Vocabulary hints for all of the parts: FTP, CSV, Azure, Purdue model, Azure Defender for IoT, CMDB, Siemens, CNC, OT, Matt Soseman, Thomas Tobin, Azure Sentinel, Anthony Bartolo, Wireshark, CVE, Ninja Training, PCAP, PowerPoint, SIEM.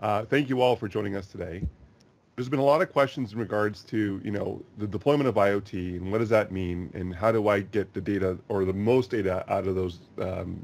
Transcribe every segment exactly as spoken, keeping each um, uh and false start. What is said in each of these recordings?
Uh, thank you all for joining us today. There's been a lot of questions in regards to, you know, the deployment of IoT and what does that mean and how do I get the data or the most data out of those um,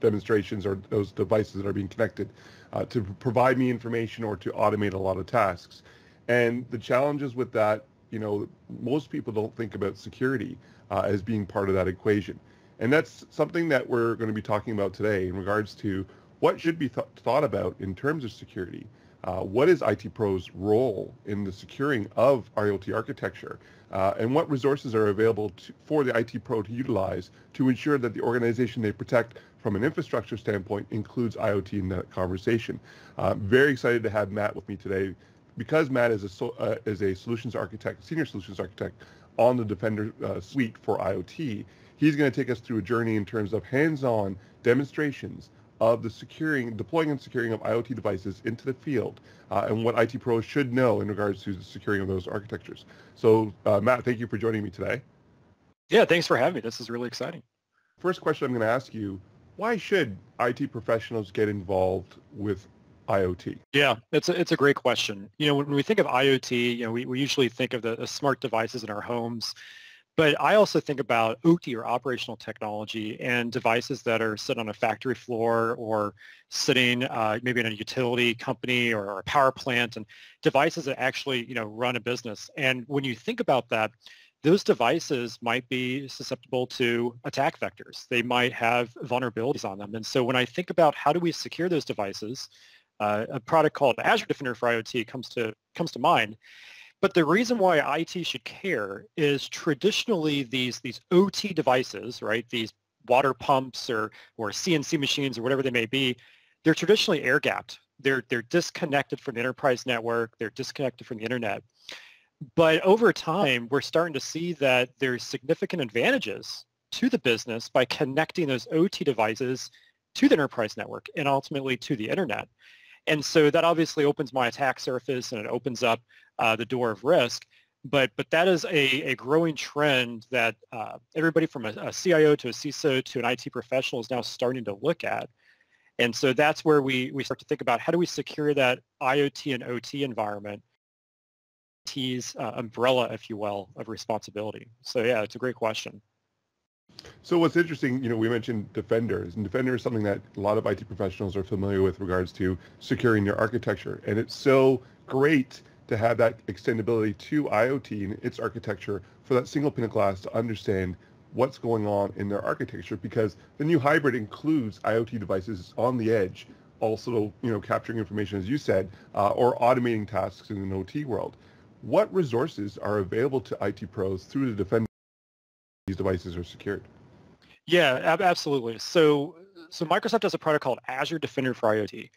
demonstrations or those devices that are being connected uh, to provide me information or to automate a lot of tasks. And the challenges with that, you know, most people don't think about security uh, as being part of that equation. And that's something that we're going to be talking about today in regards to what should be th- thought about in terms of security. Uh, what is I T Pro's role in the securing of IoT architecture, uh, and what resources are available to, for the I T Pro to utilize to ensure that the organization they protect from an infrastructure standpoint includes IoT in that conversation. Uh, very excited to have Matt with me today because Matt is a, so, uh, is a solutions architect, senior solutions architect on the Defender uh, suite for IoT. He's going to take us through a journey in terms of hands-on demonstrations of the securing, deploying and securing of IoT devices into the field uh, and what I T pros should know in regards to the securing of those architectures. So uh, Matt, thank you for joining me today. Yeah, thanks for having me. This is really exciting. First question I'm going to ask you, why should I T professionals get involved with IoT? Yeah, it's a, it's a great question. You know, when we think of IoT, you know, we, we usually think of the, the smart devices in our homes. But I also think about O T or operational technology and devices that are sitting on a factory floor or sitting uh, maybe in a utility company or, or a power plant, and devices that actually, you know, run a business. And when you think about that, those devices might be susceptible to attack vectors. They might have vulnerabilities on them. And so when I think about how do we secure those devices, uh, a product called Azure Defender for IoT comes to comes to mind. But the reason why I T should care is traditionally these these O T devices, right? These water pumps or or C N C machines or whatever they may be, they're traditionally air-gapped. They're they're disconnected from the enterprise network. They're disconnected from the internet. But over time, we're starting to see that there's significant advantages to the business by connecting those O T devices to the enterprise network and ultimately to the internet. And so that obviously opens my attack surface and it opens up uh, the door of risk. But but that is a, a growing trend that uh, everybody from a, a C I O to a C I S O to an I T professional is now starting to look at. And so that's where we, we start to think about how do we secure that IoT and O T environment, I T's uh, umbrella, if you will, of responsibility. So yeah, it's a great question. So what's interesting, you know, we mentioned Defenders, and Defender is something that a lot of I T professionals are familiar with regards to securing their architecture. And it's so great to have that extendability to IoT and its architecture for that single pane of glass to understand what's going on in their architecture, because the new hybrid includes IoT devices on the edge, also, you know, capturing information, as you said, uh, or automating tasks in an O T world. What resources are available to I T pros through the Defender? These devices are secured. Yeah, ab- absolutely. So, so Microsoft has a product called Azure Defender for IoT,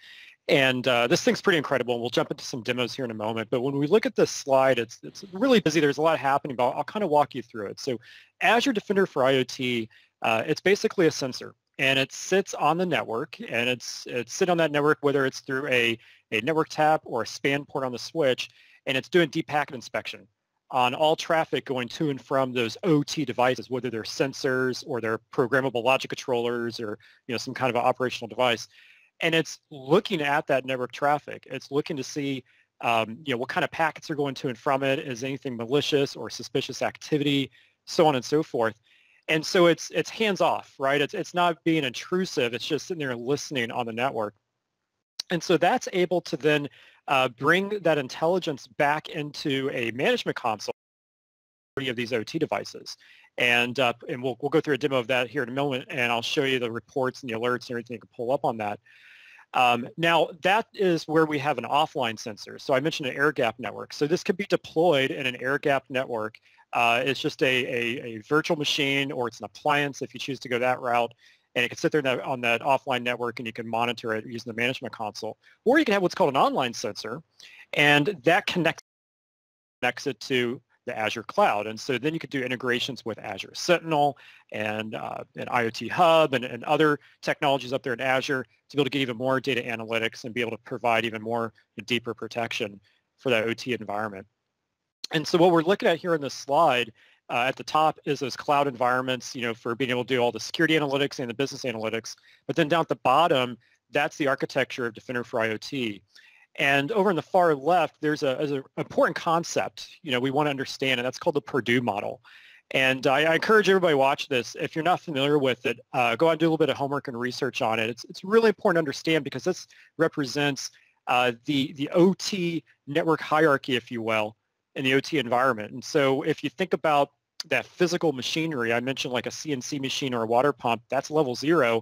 and uh, this thing's pretty incredible. We'll jump into some demos here in a moment. But when we look at this slide, it's it's really busy. There's a lot happening, but I'll, I'll kind of walk you through it. So, Azure Defender for IoT, uh, it's basically a sensor, and it sits on the network, and it's it's sitting on that network whether it's through a a network tap or a span port on the switch, and it's doing deep packet inspection on all traffic going to and from those O T devices, whether they're sensors or they're programmable logic controllers or, you know, some kind of an operational device. And it's looking at that network traffic. It's looking to see, um, you know, what kind of packets are going to and from it. Is anything malicious or suspicious activity, so on and so forth. And so it's it's hands-off, right? It's, it's not being intrusive. It's just sitting there listening on the network. And so that's able to then uh, bring that intelligence back into a management console of these O T devices. And uh, and we'll we'll go through a demo of that here in a moment, and I'll show you the reports and the alerts and everything you can pull up on that. Um, now, that is where we have an offline sensor. So I mentioned an air-gap network. So this could be deployed in an air-gap network. Uh, it's just a, a, a virtual machine, or it's an appliance if you choose to go that route. And it can sit there that, on that offline network, and you can monitor it using the management console. Or you can have what's called an online sensor, and that connects, connects it to the Azure cloud. And so then you could do integrations with Azure Sentinel and uh, an IoT Hub and, and other technologies up there in Azure to be able to get even more data analytics and be able to provide even more deeper protection for that O T environment. And so what we're looking at here in this slide Uh, at the top is those cloud environments, you know, for being able to do all the security analytics and the business analytics. But then down at the bottom, that's the architecture of Defender for IoT. And over on the far left, there's a, there's an important concept, you know, we want to understand, and that's called the Purdue model. And I, I encourage everybody to watch this. If you're not familiar with it, uh, go out and do a little bit of homework and research on it. It's, it's really important to understand because this represents uh, the, the O T network hierarchy, if you will, in the O T environment. And so if you think about that physical machinery, I mentioned like a C N C machine or a water pump, that's level zero.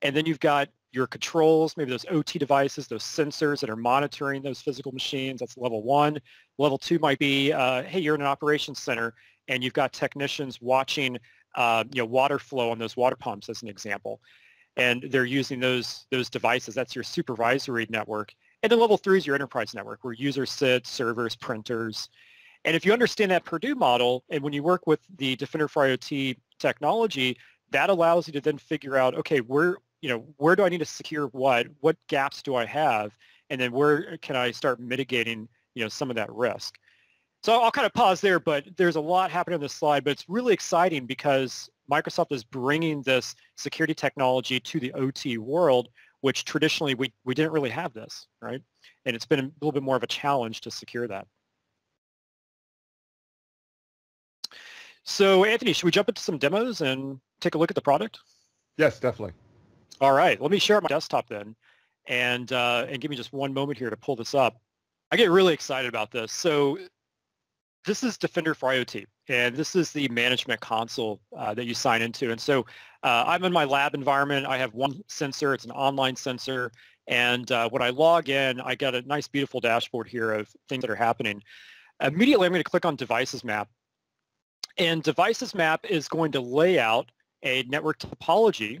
And then you've got your controls, maybe those O T devices, those sensors that are monitoring those physical machines, that's level one. Level two might be, uh, hey, you're in an operations center and you've got technicians watching uh, you know, water flow on those water pumps as an example. And they're using those, those devices. That's your supervisory network. And then level three is your enterprise network where users sit, servers, printers. And if you understand that Purdue model, and when you work with the Defender for IoT technology, that allows you to then figure out, okay, where, you know, where do I need to secure what? What gaps do I have? And then where can I start mitigating, you know, some of that risk? So I'll kind of pause there, but there's a lot happening on this slide, but it's really exciting because Microsoft is bringing this security technology to the O T world, which traditionally we, we didn't really have this, right? And it's been a little bit more of a challenge to secure that. So Anthony, should we jump into some demos and take a look at the product? Yes, definitely. All right, let me share my desktop then, and uh, and give me just one moment here to pull this up. I get really excited about this. So this is Defender for IoT, and this is the management console uh, that you sign into. And so uh, I'm in my lab environment. I have one sensor. It's an online sensor. And uh, when I log in, I got a nice, beautiful dashboard here of things that are happening. Immediately, I'm going to click on Devices Map. And Devices Map is going to lay out a network topology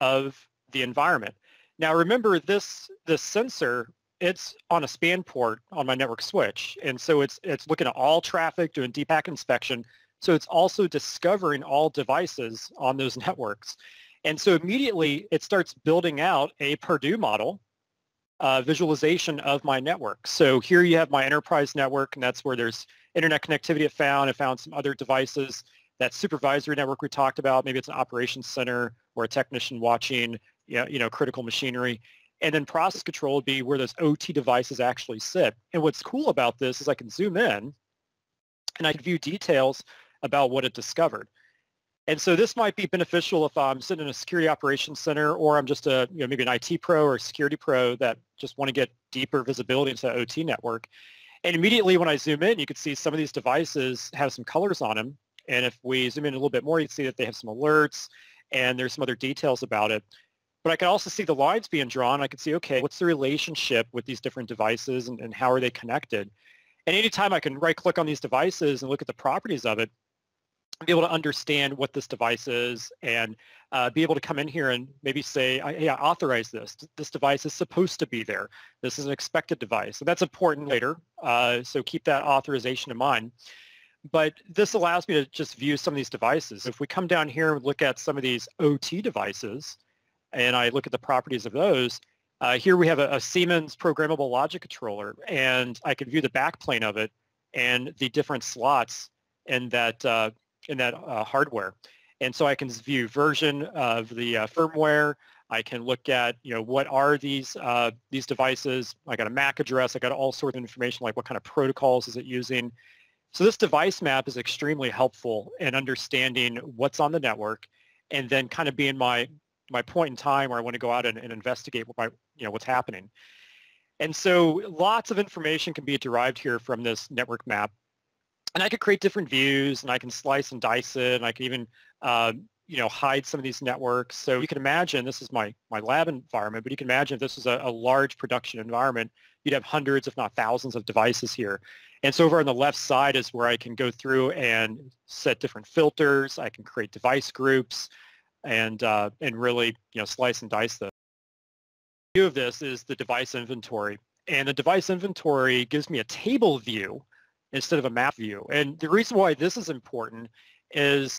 of the environment. Now remember this, this sensor, it's on a span port on my network switch. And so it's, it's looking at all traffic, doing deep packet inspection. So it's also discovering all devices on those networks. And so immediately it starts building out a Purdue model uh, visualization of my network. So here you have my enterprise network, and that's where there's internet connectivity it found. It found some other devices. That supervisory network we talked about, maybe it's an operations center or a technician watching, you know, you know, critical machinery. And then process control would be where those O T devices actually sit. And what's cool about this is I can zoom in and I can view details about what it discovered. And so this might be beneficial if I'm sitting in a security operations center or I'm just a, you know, maybe an I T pro or a security pro that just want to get deeper visibility into that O T network. And immediately when I zoom in, you can see some of these devices have some colors on them. And if we zoom in a little bit more, you can see that they have some alerts and there's some other details about it. But I can also see the lines being drawn. I can see, okay, what's the relationship with these different devices and, and how are they connected? And anytime I can right-click on these devices and look at the properties of it, I'll be able to understand what this device is and uh, be able to come in here and maybe say, hey, I authorize this. This device is supposed to be there. This is an expected device. So that's important later. Uh, so keep that authorization in mind. But this allows me to just view some of these devices. If we come down here and look at some of these O T devices, and I look at the properties of those, uh, here we have a, a Siemens programmable logic controller, and I can view the backplane of it and the different slots in that, uh, in that uh, hardware. And so I can view version of the uh, firmware. I can look at, you know, what are these, uh, these devices. I got a M A C address. I got all sorts of information, like what kind of protocols is it using. So this device map is extremely helpful in understanding what's on the network and then kind of being my, my point in time where I want to go out and, and investigate what my, you know, what's happening. And so lots of information can be derived here from this network map. And I could create different views, and I can slice and dice it, and I can even uh, you know, hide some of these networks. So you can imagine, this is my, my lab environment, but you can imagine if this was a, a large production environment, you'd have hundreds if not thousands of devices here. And so over on the left side is where I can go through and set different filters. I can create device groups and, uh, and really, you know, slice and dice this. The view of this is the device inventory. And the device inventory gives me a table view instead of a map view. And the reason why this is important is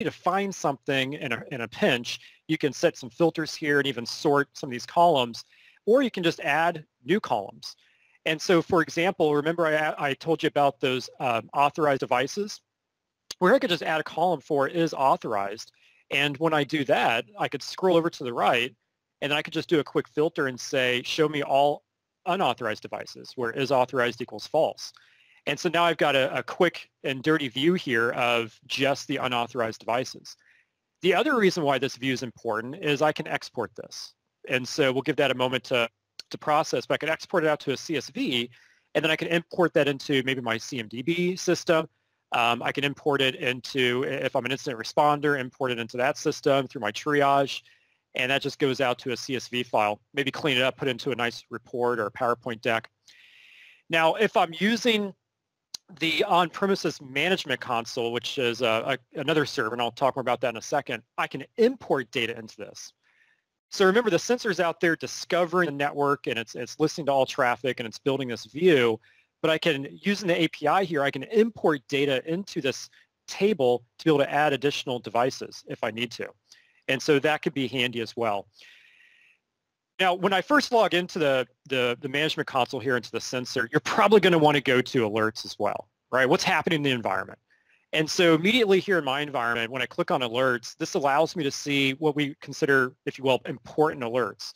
to find something in a, in a pinch, you can set some filters here and even sort some of these columns, or you can just add new columns. And so, for example, remember I, I told you about those um, authorized devices? Where I could just add a column for is authorized. And when I do that, I could scroll over to the right and then I could just do a quick filter and say, show me all unauthorized devices, where is authorized equals false. And so now I've got a, a quick and dirty view here of just the unauthorized devices. The other reason why this view is important is I can export this. And so we'll give that a moment to, to process, but I can export it out to a C S V, and then I can import that into maybe my C M D B system. Um, I can import it into, if I'm an incident responder, import it into that system through my triage, and that just goes out to a C S V file. Maybe clean it up, put it into a nice report or a PowerPoint deck. Now, if I'm using the on-premises management console, which is a, a, another server, and I'll talk more about that in a second, I can import data into this. So remember, the sensor's out there discovering the network, and it's, it's listening to all traffic, and it's building this view. But I can, using the A P I here, I can import data into this table to be able to add additional devices if I need to. And so that could be handy as well. Now, when I first log into the, the, the management console here into the sensor, you're probably going to want to go to alerts as well, right? What's happening in the environment? And so immediately here in my environment, when I click on alerts, this allows me to see what we consider, if you will, important alerts.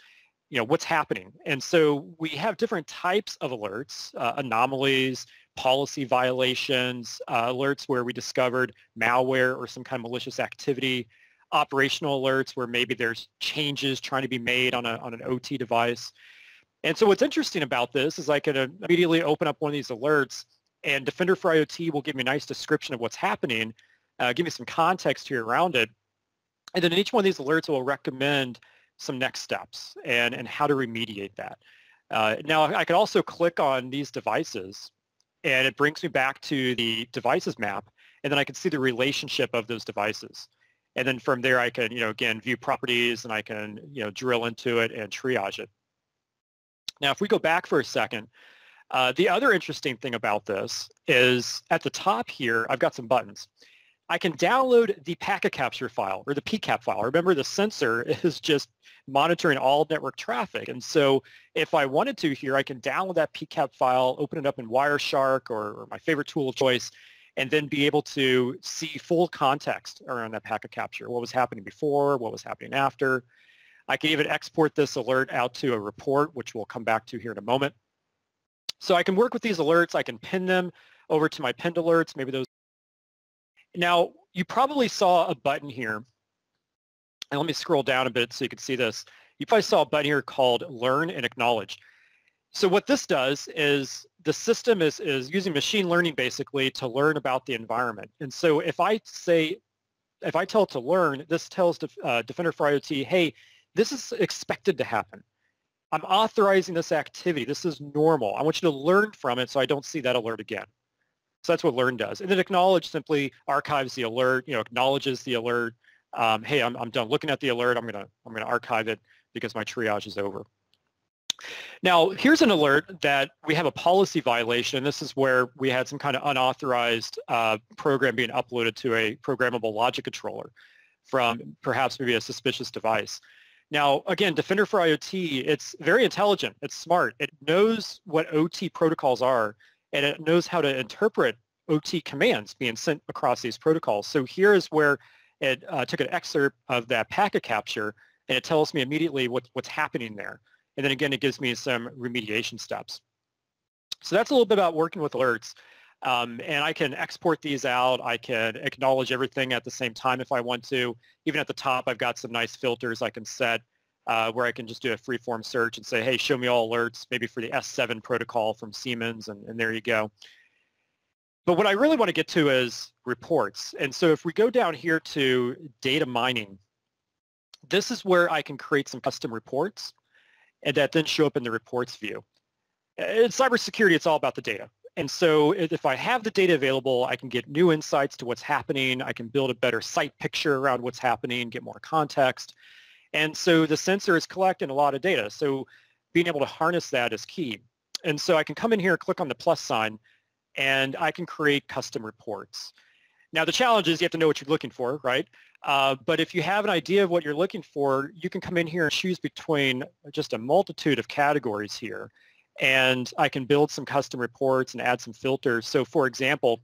You know, what's happening? And so we have different types of alerts, uh, anomalies, policy violations, uh, alerts where we discovered malware or some kind of malicious activity, operational alerts where maybe there's changes trying to be made on, a, on an O T device. And so what's interesting about this is I can immediately open up one of these alerts, and Defender for IoT will give me a nice description of what's happening, uh, give me some context here around it. And then in each one of these alerts, it will recommend some next steps and, and how to remediate that. Uh, now, I can also click on these devices, and it brings me back to the devices map, and then I can see the relationship of those devices. And then from there, I can, you know, again, view properties, and I can, you know, drill into it and triage it. Now, if we go back for a second, uh, the other interesting thing about this is at the top here, I've got some buttons. I can download the packet capture file or the P CAP file. Remember, the sensor is just monitoring all network traffic. And so if I wanted to here, I can download that P CAP file, open it up in Wireshark or, or my favorite tool of choice, and then be able to see full context around that packet capture, what was happening before, what was happening after. I can even export this alert out to a report, which we'll come back to here in a moment. So I can work with these alerts. I can pin them over to my pinned alerts, maybe those. Now, you probably saw a button here, and let me scroll down a bit so you can see this. You probably saw a button here called Learn and Acknowledge. So what this does is the system is, is using machine learning basically to learn about the environment. And so if I say, if I tell it to learn, this tells Def, uh, Defender for IoT, hey, this is expected to happen. I'm authorizing this activity. This is normal. I want you to learn from it so I don't see that alert again. So that's what learn does. And then acknowledge simply archives the alert, you know, acknowledges the alert. Um, hey, I'm, I'm done looking at the alert. I'm gonna, I'm gonna archive it because my triage is over. Now, here's an alert that we have a policy violation. This is where we had some kind of unauthorized uh, program being uploaded to a programmable logic controller from perhaps maybe a suspicious device. Now, again, Defender for IoT, it's very intelligent. It's smart. It knows what O T protocols are, and it knows how to interpret O T commands being sent across these protocols. So here is where it uh, took an excerpt of that packet capture, and it tells me immediately what, what's happening there. And then again, it gives me some remediation steps. So that's a little bit about working with alerts. Um, and I can export these out. I can acknowledge everything at the same time if I want to. Even at the top, I've got some nice filters I can set uh, where I can just do a free-form search and say, hey, show me all alerts, maybe for the S seven protocol from Siemens, and, and there you go. But what I really want to get to is reports. And so if we go down here to data mining, this is where I can create some custom reports, and that then show up in the reports view. In cybersecurity, it's all about the data. And so if I have the data available, I can get new insights to what's happening. I can build a better sight picture around what's happening, get more context. And so the sensor is collecting a lot of data. So being able to harness that is key. And so I can come in here, click on the plus sign, and I can create custom reports. Now, the challenge is you have to know what you're looking for, right? Uh, but if you have an idea of what you're looking for, you can come in here and choose between just a multitude of categories here. And I can build some custom reports and add some filters. So for example,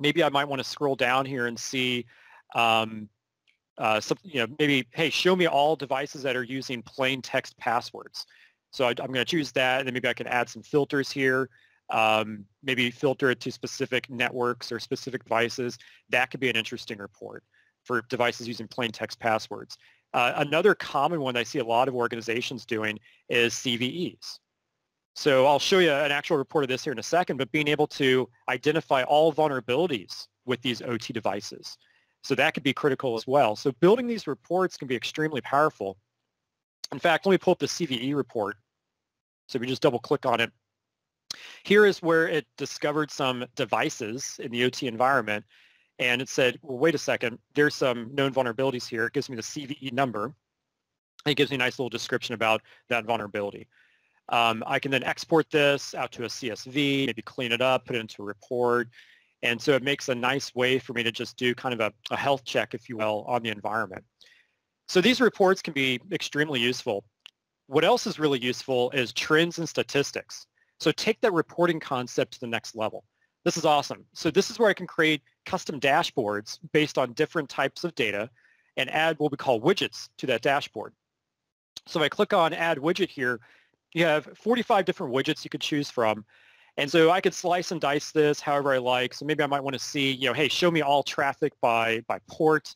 maybe I might want to scroll down here and see, um, uh, some, you know, maybe, hey, show me all devices that are using plain text passwords. So I, I'm going to choose that, and then maybe I can add some filters here. Um, maybe filter it to specific networks or specific devices. That could be an interesting report for devices using plain text passwords. Uh, another common one that I see a lot of organizations doing is C V Es. So I'll show you an actual report of this here in a second, but being able to identify all vulnerabilities with these O T devices. So that could be critical as well. So building these reports can be extremely powerful. In fact, let me pull up the C V E report. So we just double click on it. Here is where it discovered some devices in the O T environment, and it said, well, wait a second, there's some known vulnerabilities here. It gives me the C V E number. It gives me a nice little description about that vulnerability. Um, I can then export this out to a C S V, maybe clean it up, put it into a report. And so it makes a nice way for me to just do kind of a, a health check, if you will, on the environment. So these reports can be extremely useful. What else is really useful is trends and statistics. So take that reporting concept to the next level. This is awesome. So this is where I can create custom dashboards based on different types of data and add what we call widgets to that dashboard. So if I click on Add Widget here, you have forty-five different widgets you could choose from. And so I could slice and dice this however I like. So maybe I might want to see, you know, hey, show me all traffic by, by port.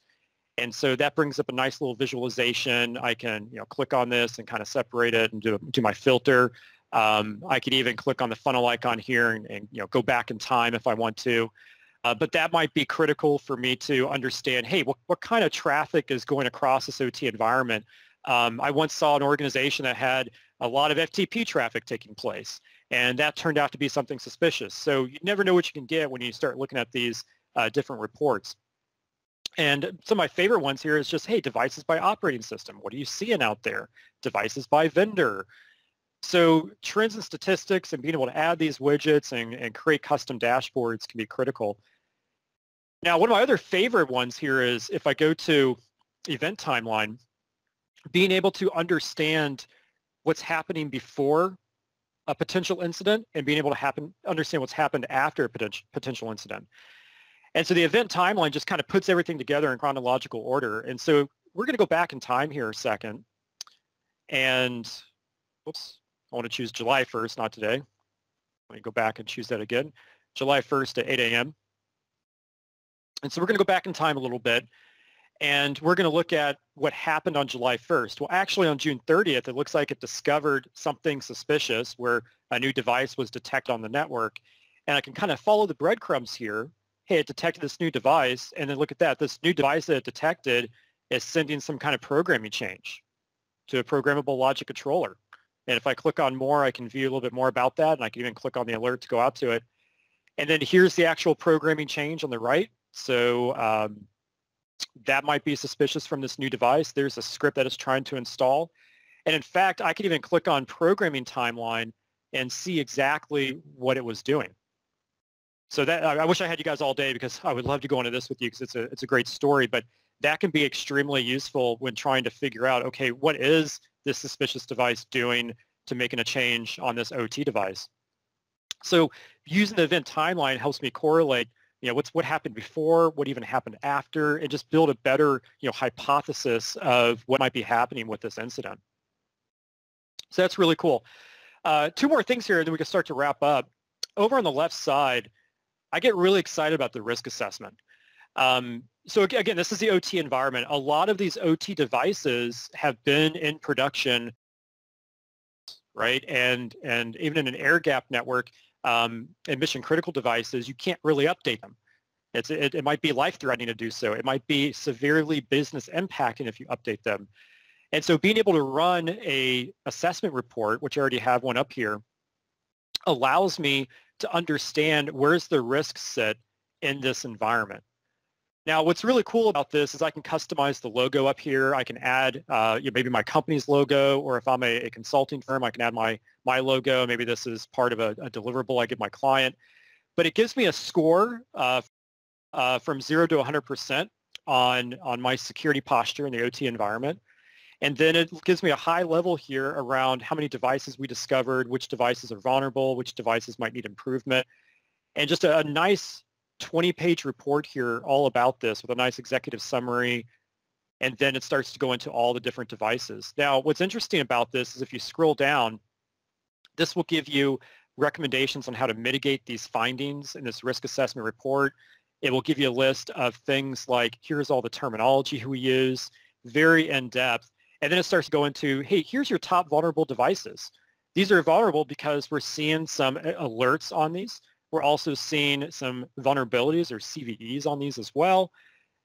And so that brings up a nice little visualization. I can, you know, click on this and kind of separate it and do, do my filter. Um, I could even click on the funnel icon here and, and you know, go back in time if I want to. Uh, but that might be critical for me to understand, hey, what, what kind of traffic is going across this O T environment? Um, I once saw an organization that had a lot of F T P traffic taking place, and that turned out to be something suspicious. So you never know what you can get when you start looking at these uh, different reports. And some of my favorite ones here is just, hey, devices by operating system. What are you seeing out there? Devices by vendor. So trends and statistics and being able to add these widgets and, and create custom dashboards can be critical. Now, one of my other favorite ones here is if I go to event timeline, being able to understand what's happening before a potential incident and being able to happen, understand what's happened after a potential, potential incident. And so the event timeline just kind of puts everything together in chronological order. And so we're going to go back in time here a second. And, oops, I want to choose July first, not today. Let me go back and choose that again. July first at eight A M And so we're going to go back in time a little bit. And we're going to look at what happened on July first. Well, actually on June thirtieth, it looks like it discovered something suspicious where a new device was detected on the network. And I can kind of follow the breadcrumbs here. Hey, it detected this new device. And then look at that. This new device that it detected is sending some kind of programming change to a programmable logic controller. And if I click on more, I can view a little bit more about that. And I can even click on the alert to go out to it. And then here's the actual programming change on the right. So, um, that might be suspicious from this new device. There's a script that it's trying to install. And in fact, I could even click on programming timeline and see exactly what it was doing. So that I wish I had you guys all day because I would love to go into this with you because it's a, it's a great story, but that can be extremely useful when trying to figure out, okay, what is this suspicious device doing to making a change on this O T device? So using the event timeline helps me correlate, you know, what's what happened before, what even happened after, and just build a better, you know, hypothesis of what might be happening with this incident. So that's really cool. Uh, two more things here, and then we can start to wrap up. Over on the left side, I get really excited about the risk assessment. Um, so again, this is the O T environment. A lot of these O T devices have been in production, right? And and even in an air gap network, Um, and mission critical devices, you can't really update them. It's, it, it might be life-threatening to do so. It might be severely business impacting if you update them. And so being able to run an assessment report, which I already have one up here, allows me to understand where's the risk set in this environment. Now, what's really cool about this is I can customize the logo up here. I can add uh, you know, maybe my company's logo, or if I'm a, a consulting firm, I can add my, my logo. Maybe this is part of a, a deliverable I give my client. But it gives me a score uh, uh, from zero to one hundred percent on, on my security posture in the O T environment. And then it gives me a high level here around how many devices we discovered, which devices are vulnerable, which devices might need improvement, and just a, a nice twenty-page report here all about this with a nice executive summary, and then it starts to go into all the different devices. Now, what's interesting about this is if you scroll down, this will give you recommendations on how to mitigate these findings in this risk assessment report. It will give you a list of things like, here's all the terminology we use, very in-depth, and then it starts to go into, hey, here's your top vulnerable devices. These are vulnerable because we're seeing some alerts on these. We're also seeing some vulnerabilities or C V Es on these as well.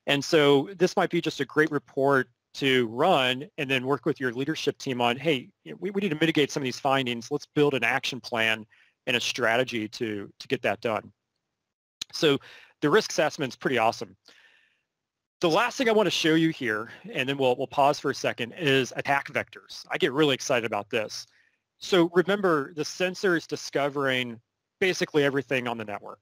And so this might be just a great report to run and then work with your leadership team on, hey, we, we need to mitigate some of these findings. Let's build an action plan and a strategy to, to get that done. So the risk assessment is pretty awesome. The last thing I want to show you here, and then we'll, we'll pause for a second, is attack vectors. I get really excited about this. So remember, the sensor is discovering basically everything on the network.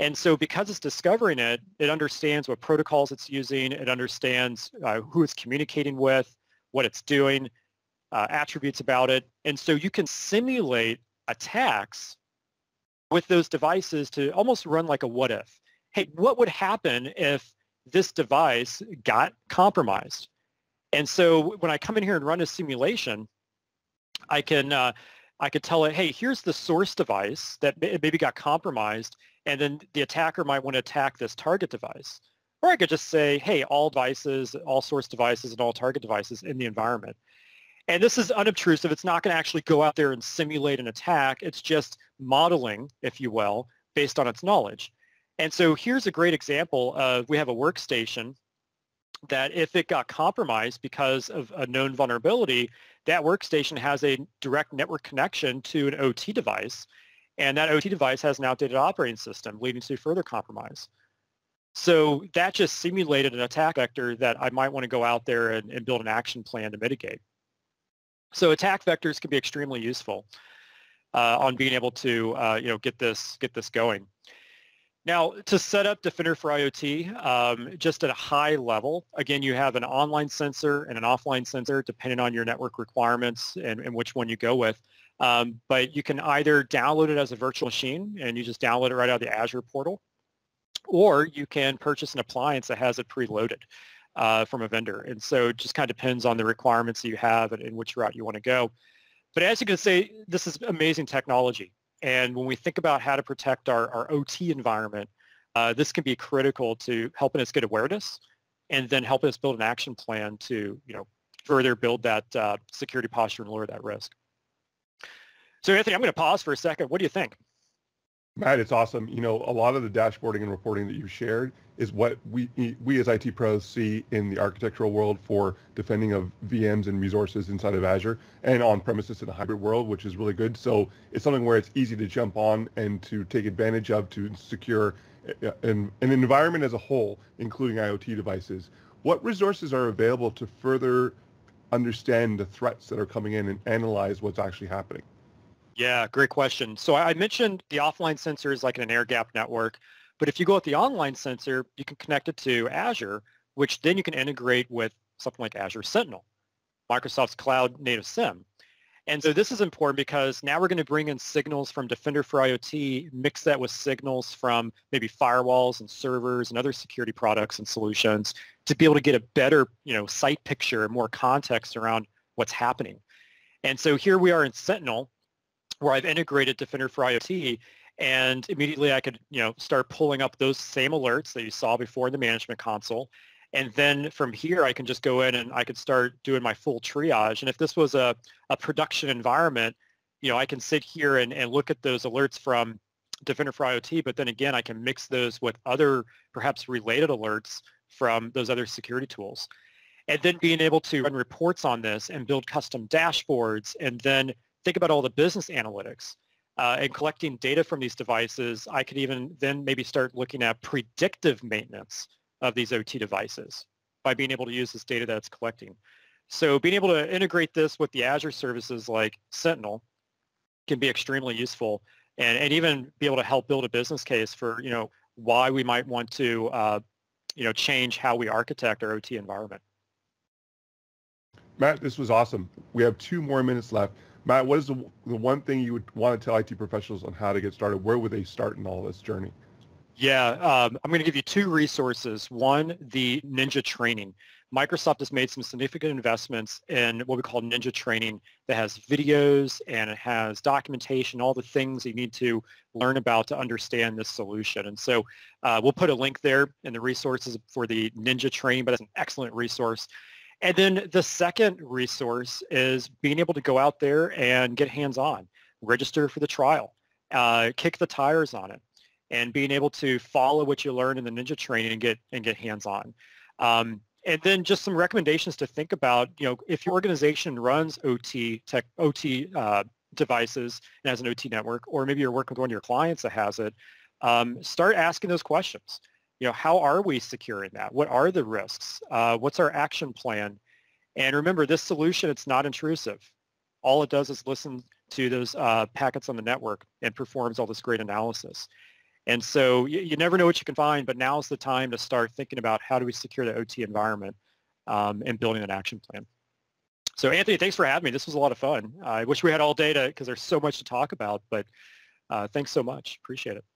And so because it's discovering it, it understands what protocols it's using, it understands uh, who it's communicating with, what it's doing, uh, attributes about it. And so you can simulate attacks with those devices to almost run like a what if. Hey, what would happen if this device got compromised? And so when I come in here and run a simulation, I can, uh, I could tell it, hey, here's the source device that maybe got compromised, and then the attacker might want to attack this target device. Or I could just say, hey, all devices, all source devices, and all target devices in the environment. And this is unobtrusive. It's not going to actually go out there and simulate an attack. It's just modeling, if you will, based on its knowledge. And so here's a great example of, we have a workstation that if it got compromised because of a known vulnerability, that workstation has a direct network connection to an O T device, and that O T device has an outdated operating system, leading to further compromise. So that just simulated an attack vector that I might want to go out there and, and build an action plan to mitigate. So attack vectors can be extremely useful uh, on being able to uh, you know, get this, get this going. Now, to set up Defender for IoT, um, just at a high level, again, you have an online sensor and an offline sensor, depending on your network requirements and, and which one you go with. Um, but you can either download it as a virtual machine, and you just download it right out of the Azure portal, or you can purchase an appliance that has it preloaded uh, from a vendor. And so it just kind of depends on the requirements that you have and, and which route you want to go. But as you can see, this is amazing technology. And when we think about how to protect our, our O T environment, uh, this can be critical to helping us get awareness and then helping us build an action plan to, you know, further build that uh, security posture and lower that risk. So Anthony, I'm going to pause for a second. What do you think? Matt, it's awesome. You know, a lot of the dashboarding and reporting that you've shared is what we, we as I T pros see in the architectural world for defending of V Ms and resources inside of Azure and on premises in a hybrid world, which is really good. So it's something where it's easy to jump on and to take advantage of to secure an, an environment as a whole, including IoT devices. What resources are available to further understand the threats that are coming in and analyze what's actually happening? Yeah, great question. So I mentioned the offline sensor is like an air-gapped network, but if you go with the online sensor, you can connect it to Azure, which then you can integrate with something like Azure Sentinel, Microsoft's cloud-native SIEM. And so this is important because now we're going to bring in signals from Defender for IoT, mix that with signals from maybe firewalls and servers and other security products and solutions to be able to get a better, you know, site picture and more context around what's happening. And so here we are in Sentinel, where I've integrated Defender for IoT, and immediately I could, you know, start pulling up those same alerts that you saw before in the management console. And then from here, I can just go in and I could start doing my full triage. And if this was a, a production environment, you know, I can sit here and, and look at those alerts from Defender for IoT, but then again, I can mix those with other perhaps related alerts from those other security tools. And then being able to run reports on this and build custom dashboards, and then think about all the business analytics uh, and collecting data from these devices. I could even then maybe start looking at predictive maintenance of these O T devices by being able to use this data that's collecting. So being able to integrate this with the Azure services like Sentinel can be extremely useful, and, and even be able to help build a business case for, you know, why we might want to, uh, you know, change how we architect our O T environment. Matt, this was awesome. We have two more minutes left. Matt, what is the, the one thing you would want to tell I T professionals on how to get started? Where would they start in all this journey? Yeah, um, I'm going to give you two resources. One, the Ninja Training. Microsoft has made some significant investments in what we call Ninja Training that has videos and it has documentation, all the things you need to learn about to understand this solution. And so uh, we'll put a link there in the resources for the Ninja Training, but it's an excellent resource. And then the second resource is being able to go out there and get hands-on, register for the trial, uh, kick the tires on it, and being able to follow what you learn in the Ninja Training and get and get hands-on. Um, And then just some recommendations to think about. You know, if your organization runs O T tech, O T uh, devices and has an O T network, or maybe you're working with one of your clients that has it, um, start asking those questions. You know, how are we securing that? What are the risks? Uh, what's our action plan? And remember, this solution, it's not intrusive. All it does is listen to those uh, packets on the network and performs all this great analysis. And so you, you never know what you can find, but now's the time to start thinking about how do we secure the O T environment um, and building an action plan. So Anthony, thanks for having me. This was a lot of fun. I wish we had all day because there's so much to talk about, but uh, thanks so much. Appreciate it.